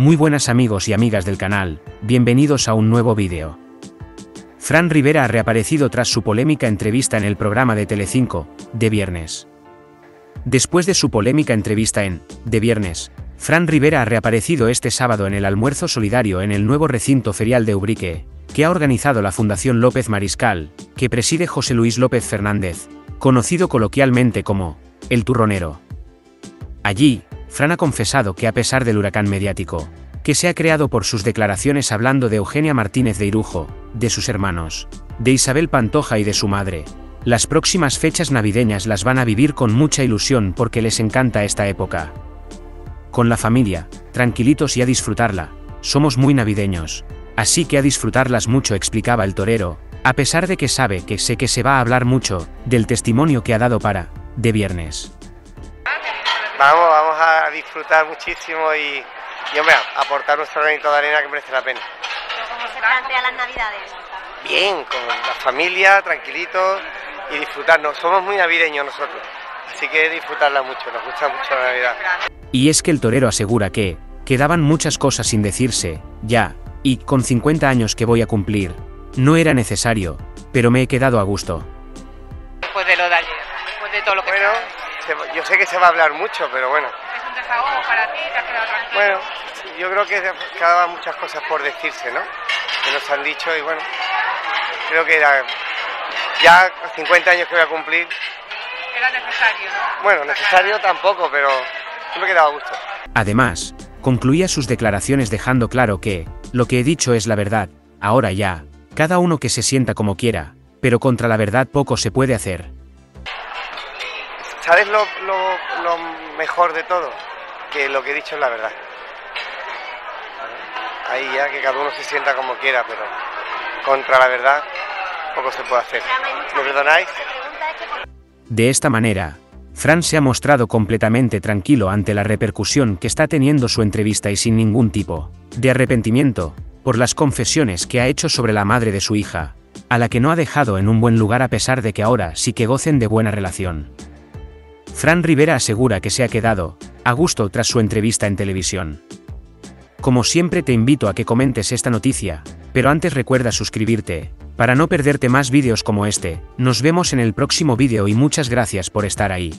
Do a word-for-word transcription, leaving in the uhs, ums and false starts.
Muy buenas amigos y amigas del canal, bienvenidos a un nuevo vídeo. Fran Rivera ha reaparecido tras su polémica entrevista en el programa de Telecinco, De Viernes. Después de su polémica entrevista en De Viernes, Fran Rivera ha reaparecido este sábado en el Almuerzo Solidario en el nuevo recinto ferial de Ubrique, que ha organizado la Fundación López Mariscal, que preside José Luis López Fernández, conocido coloquialmente como El Turronero. Allí, Fran ha confesado que a pesar del huracán mediático que se ha creado por sus declaraciones hablando de Eugenia Martínez de Irujo, de sus hermanos, de Isabel Pantoja y de su madre, las próximas fechas navideñas las van a vivir con mucha ilusión porque les encanta esta época. Con la familia, tranquilitos y a disfrutarla, somos muy navideños, así que a disfrutarlas mucho, explicaba el torero, a pesar de que sabe que sé que se va a hablar mucho del testimonio que ha dado para De Viernes. Vamos, vamos a disfrutar muchísimo y, y hombre, a aportar nuestro granito de arena que merece la pena. ¿Cómo se plantean las navidades? Bien, con la familia, tranquilitos y disfrutarnos. Somos muy navideños nosotros, así que disfrutarla mucho, nos gusta mucho la Navidad. Y es que el torero asegura que quedaban muchas cosas sin decirse, ya, y con cincuenta años que voy a cumplir, no era necesario, pero me he quedado a gusto. Después de lo de ayer, después de todo lo que... Bueno, yo sé que se va a hablar mucho, pero bueno. ¿Es un desahogo para ti? ¿Te has quedado tranquilo? Bueno, yo creo que quedaban muchas cosas por decirse, ¿no? Que nos han dicho y bueno, creo que era, ya cincuenta años que voy a cumplir. Era necesario, ¿no? Bueno, necesario tampoco, pero yo me he quedado a gusto. Además, concluía sus declaraciones dejando claro que lo que he dicho es la verdad, ahora ya, cada uno que se sienta como quiera, pero contra la verdad poco se puede hacer. ¿Sabes lo, lo, lo mejor de todo? Que lo que he dicho es la verdad. Ahí ya, que cada uno se sienta como quiera, pero contra la verdad poco se puede hacer. ¿Me perdonáis? De esta manera, Fran se ha mostrado completamente tranquilo ante la repercusión que está teniendo su entrevista y sin ningún tipo de arrepentimiento por las confesiones que ha hecho sobre la madre de su hija, a la que no ha dejado en un buen lugar a pesar de que ahora sí que gocen de buena relación. Fran Rivera asegura que se ha quedado a gusto tras su entrevista en televisión. Como siempre te invito a que comentes esta noticia, pero antes recuerda suscribirte, para no perderte más vídeos como este. Nos vemos en el próximo vídeo y muchas gracias por estar ahí.